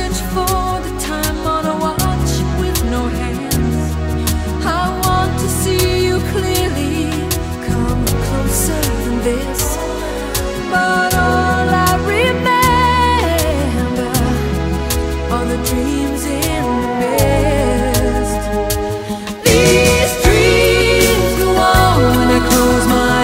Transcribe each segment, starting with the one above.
search for the time on a watch with no hands. I want to see you clearly, come closer than this. But all I remember are the dreams in the mist. These dreams go on when I close my eyes.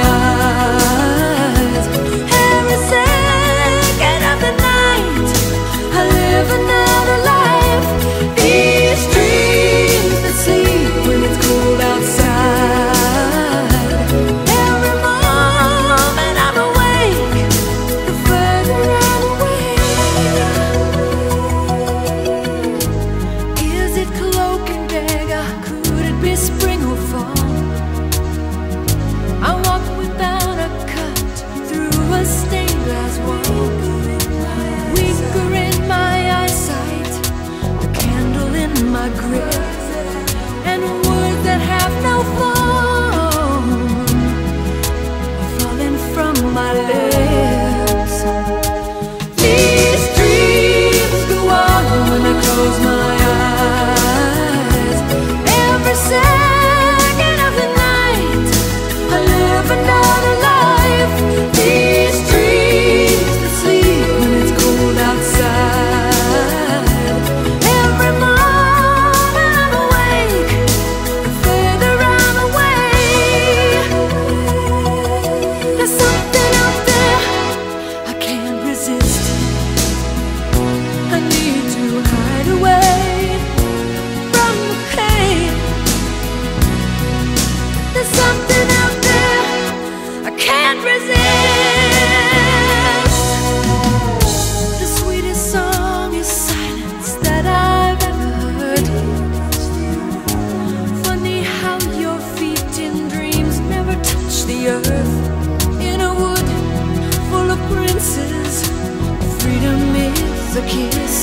Freedom is a kiss,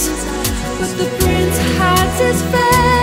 but the prince hides his face.